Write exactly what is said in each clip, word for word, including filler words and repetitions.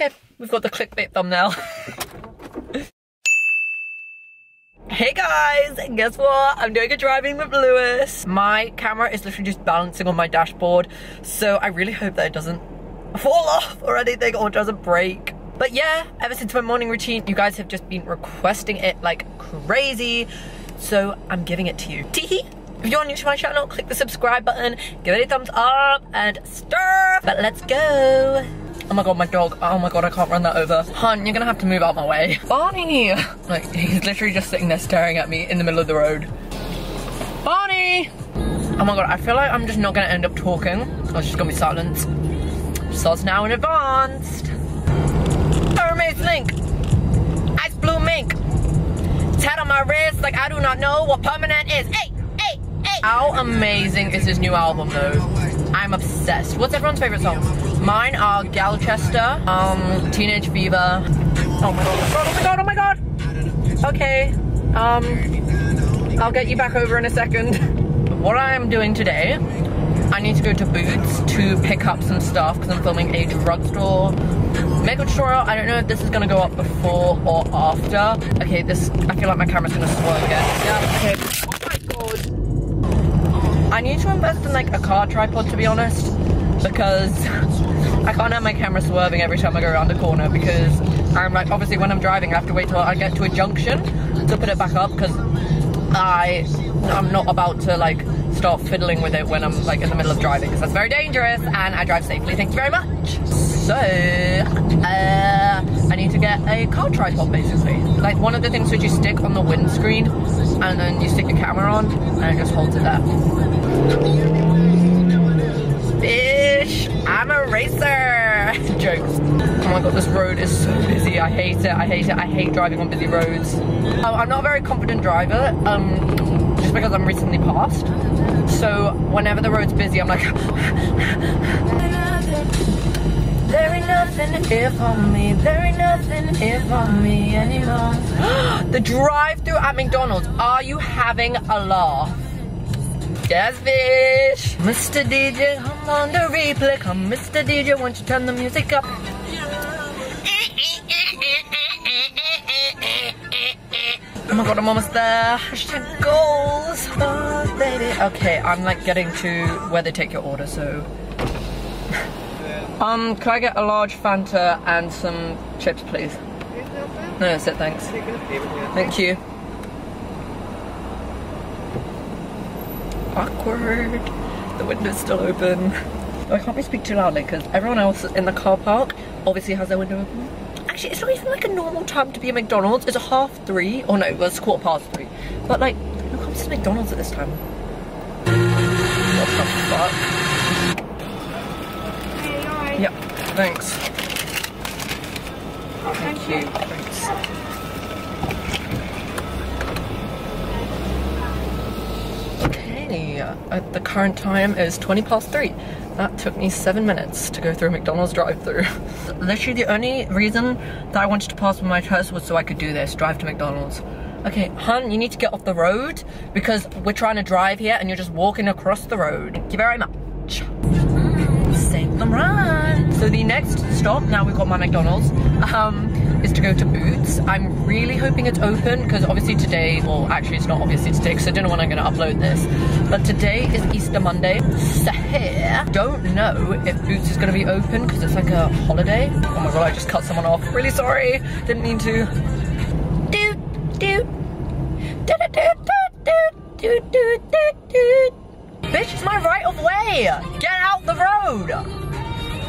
Okay, we've got the clickbait thumbnail. Hey guys, guess what? I'm doing a driving with Lewys. My camera is literally just balancing on my dashboard, so I really hope that it doesn't fall off or anything or doesn't break. But yeah, ever since my morning routine, you guys have just been requesting it like crazy, so I'm giving it to you. Teehee! If you're new to my channel, click the subscribe button, give it a thumbs up, and stir! But let's go! Oh my god, my dog. Oh my god, I can't run that over. Hun, you're gonna have to move out my way. Barney! Like, he's literally just sitting there staring at me in the middle of the road. Barney! Oh my god, I feel like I'm just not gonna end up talking. Oh, it's just gonna be silence. Starts now in advanced. Hermes link. Ice blue mink. Tat on my wrist like I do not know what permanent is. Hey! Hey! Hey! How amazing is his new album though? I'm obsessed. What's everyone's favorite song? Mine are Galchester, um, Teenage Fever. Oh my god, oh my god, oh my god! Okay, um, I'll get you back over in a second. What I am doing today, I need to go to Boots to pick up some stuff because I'm filming a drugstore makeup tutorial. I don't know if this is gonna go up before or after. Okay, this, I feel like my camera's gonna swirl again. Yeah, okay. Oh my god. I need to invest in like a car tripod to be honest, because I can't have my camera swerving every time I go around the corner, because I'm like, obviously when I'm driving I have to wait till I get to a junction to put it back up, because I, I'm not about to like start fiddling with it when I'm like in the middle of driving, because that's very dangerous and I drive safely, thank you very much. So, uh, I need to get a car tripod basically. Like one of the things which you stick on the windscreen and then you stick your camera on and it just holds it there. Bitch, I'm a racer. Jokes. Oh my god, this road is so busy. I hate it. I hate it. I hate driving on busy roads. Um, I'm not a very confident driver, um, just because I'm recently passed. So whenever the road's busy, I'm like, there ain't nothing here for me. There ain't nothing here for me anymore. The drive-thru at McDonald's. Are you having a laugh? Jazz bitch. Mister D J, come on the replay. Come, Mister D J, won't you turn the music up? Oh my god, I'm almost there. Hashtag goals. Oh, baby. Okay, I'm like getting to where they take your order, so. um, can I get a large Fanta and some chips, please? No, that's it, thanks. Thank you. Awkward. The window's still open. I can't really speak too loudly because everyone else in the car park obviously has their window open. Actually, it's not even like a normal time to be at McDonald's. It's a half three, or no, it was quarter past three. But like, who comes to McDonald's at this time? What the fuck? Hey, you alright? Yep, thanks. Oh, thank, thank you. you. Thanks. At the current time is twenty past three. That took me seven minutes to go through a McDonald's drive-thru. Literally the only reason that I wanted to pass with my test was so I could do this, drive to McDonald's. Okay, hun, you need to get off the road because we're trying to drive here and you're just walking across the road. Thank you very much. Save them run. So the next stop, now we've got my McDonald's, um, is to go to Boots. I'm really hoping it's open because obviously today, well actually it's not obviously today because I don't know when I'm going to upload this, but today is Easter Monday, so here, don't know if Boots is going to be open because it's like a holiday. Oh my god, I just cut someone off, really sorry, didn't mean to. Doot, doot. Doot, doot, doot, doot, doot, doot, doot. Bitch, it's my right of way! Get out the road!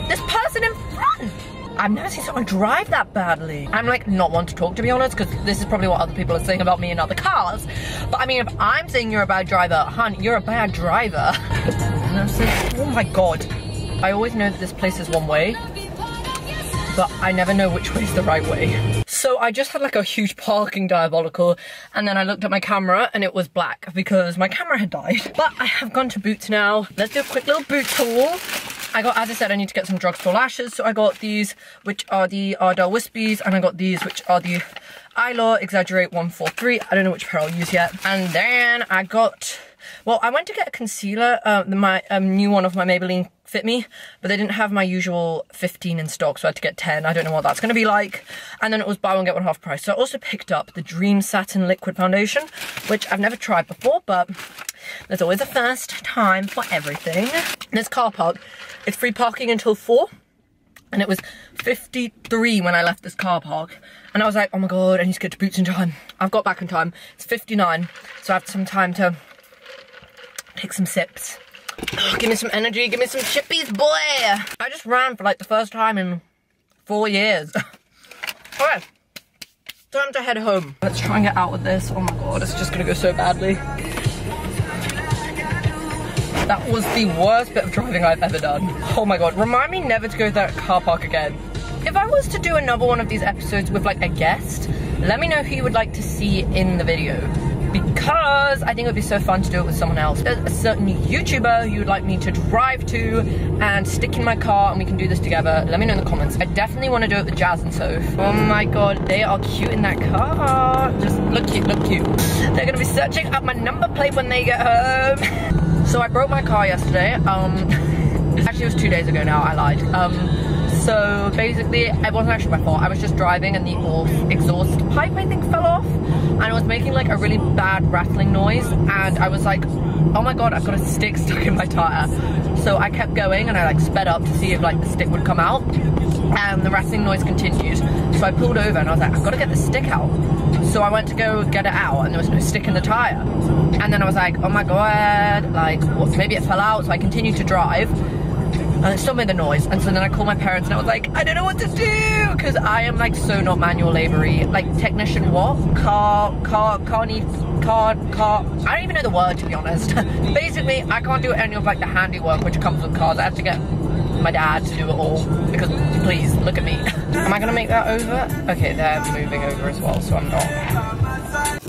This person in front! I've never seen someone drive that badly. I'm like not one to talk to be honest, because this is probably what other people are saying about me in other cars. But I mean, if I'm saying you're a bad driver, hun, you're a bad driver. And I'm saying, oh my god. I always know that this place is one way, but I never know which way's the right way. So I just had like a huge parking diabolical, and then I looked at my camera and it was black because my camera had died. But I have gone to Boots now. Let's do a quick little boot haul. I got, as I said, I need to get some drugstore lashes, so I got these, which are the Ardell Wispies, and I got these, which are the Eylure Exaggerate one forty-three. I don't know which pair I'll use yet. And then I got Well, I went to get a concealer, uh, my um, new one of my Maybelline Fit Me, but they didn't have my usual fifteen in stock, so I had to get ten. I don't know what that's going to be like. And then it was buy one, get one half price. So I also picked up the Dream Satin Liquid Foundation, which I've never tried before, but there's always a first time for everything. In this car park, it's free parking until four. And it was fifty-three when I left this car park. And I was like, oh my God, I need to get to Boots in time. I've got back in time. It's fifty-nine, so I have some time to take some sips. Oh, give me some energy, give me some chippies, boy. I just ran for like the first time in four years. All right, time to head home. Let's try and get out with this. Oh my God, it's just gonna go so badly. That was the worst bit of driving I've ever done. Oh my God, remind me never to go to that car park again. If I was to do another one of these episodes with like a guest, let me know who you would like to see in the video, because I think it would be so fun to do it with someone else. There's a certain YouTuber you would like me to drive to and stick in my car and we can do this together. Let me know in the comments. I definitely want to do it with Jazz and Soph. Oh my God, they are cute in that car. Just look cute, look cute. They're gonna be searching up my number plate when they get home. So I broke my car yesterday, um, actually it was two days ago now, I lied. Um, so basically it wasn't actually my fault, I was just driving and the exhaust pipe I think fell off and it was making like a really bad rattling noise and I was like, oh my God, I've got a stick stuck in my tire. So I kept going and I like sped up to see if like the stick would come out and the rattling noise continued. So I pulled over and I was like, I've got to get the stick out. So I went to go get it out and there was no stick in the tire. And then I was like, oh my God, like what, maybe it fell out. So I continued to drive and it still made the noise. And so then I called my parents and I was like, I don't know what to do. Cause I am like so not manual labour-y. Like technician what? Car, car, car need, car, car. I don't even know the word to be honest. Basically, I can't do any of like the handiwork which comes with cars. I have to get my dad to do it all because please look at me. Am I gonna make that over? Okay, they're moving over as well, so I'm not.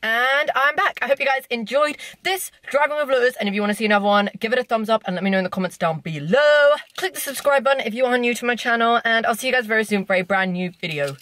And I'm back. I hope you guys enjoyed this driving with Lewys, and if you want to see another one, give it a thumbs up and let me know in the comments down below. Click the subscribe button if you are new to my channel, and I'll see you guys very soon for a brand new video.